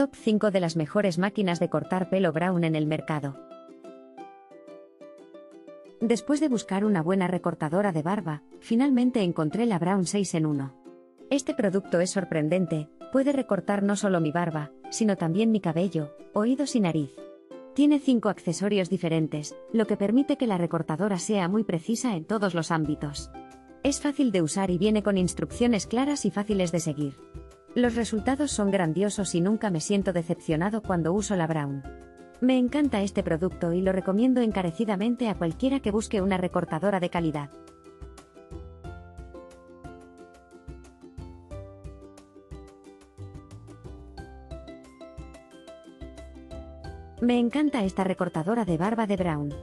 Top 5 de las mejores máquinas de cortar pelo Braun en el mercado. Después de buscar una buena recortadora de barba, finalmente encontré la Braun 6 en 1. Este producto es sorprendente, puede recortar no solo mi barba, sino también mi cabello, oídos y nariz. Tiene 5 accesorios diferentes, lo que permite que la recortadora sea muy precisa en todos los ámbitos. Es fácil de usar y viene con instrucciones claras y fáciles de seguir. Los resultados son grandiosos y nunca me siento decepcionado cuando uso la Braun. Me encanta este producto y lo recomiendo encarecidamente a cualquiera que busque una recortadora de calidad. Me encanta esta recortadora de barba de Braun.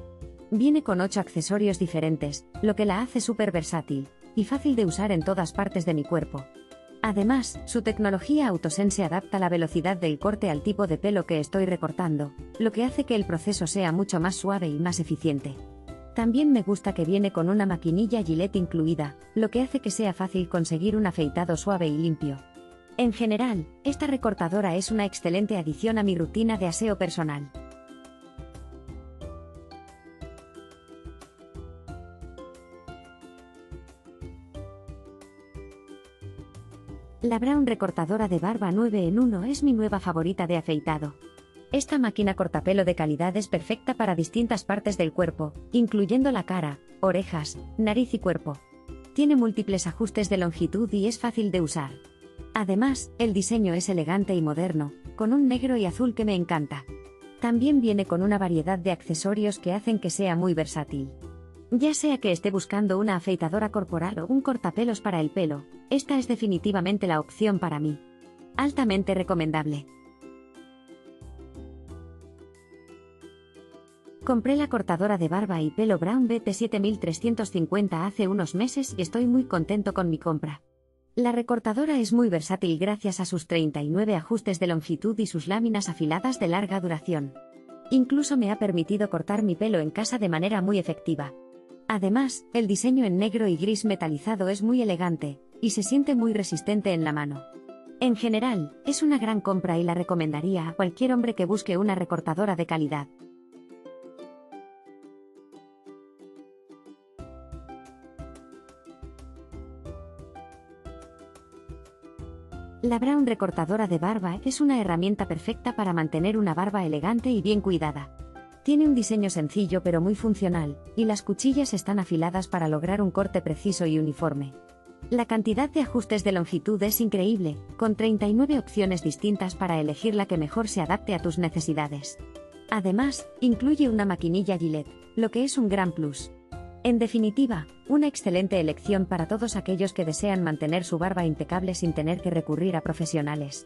Viene con 8 accesorios diferentes, lo que la hace súper versátil y fácil de usar en todas partes de mi cuerpo. Además, su tecnología Autosense adapta la velocidad del corte al tipo de pelo que estoy recortando, lo que hace que el proceso sea mucho más suave y más eficiente. También me gusta que viene con una maquinilla Gillette incluida, lo que hace que sea fácil conseguir un afeitado suave y limpio. En general, esta recortadora es una excelente adición a mi rutina de aseo personal. La Braun recortadora de barba 9 en 1 es mi nueva favorita de afeitado. Esta máquina cortapelo de calidad es perfecta para distintas partes del cuerpo, incluyendo la cara, orejas, nariz y cuerpo. Tiene múltiples ajustes de longitud y es fácil de usar. Además, el diseño es elegante y moderno, con un negro y azul que me encanta. También viene con una variedad de accesorios que hacen que sea muy versátil. Ya sea que esté buscando una afeitadora corporal o un cortapelos para el pelo, esta es definitivamente la opción para mí. Altamente recomendable. Compré la cortadora de barba y pelo Braun BT7350 hace unos meses y estoy muy contento con mi compra. La recortadora es muy versátil gracias a sus 39 ajustes de longitud y sus láminas afiladas de larga duración. Incluso me ha permitido cortar mi pelo en casa de manera muy efectiva. Además, el diseño en negro y gris metalizado es muy elegante, y se siente muy resistente en la mano. En general, es una gran compra y la recomendaría a cualquier hombre que busque una recortadora de calidad. La Braun recortadora de barba es una herramienta perfecta para mantener una barba elegante y bien cuidada. Tiene un diseño sencillo pero muy funcional, y las cuchillas están afiladas para lograr un corte preciso y uniforme. La cantidad de ajustes de longitud es increíble, con 39 opciones distintas para elegir la que mejor se adapte a tus necesidades. Además, incluye una maquinilla Gillette, lo que es un gran plus. En definitiva, una excelente elección para todos aquellos que desean mantener su barba impecable sin tener que recurrir a profesionales.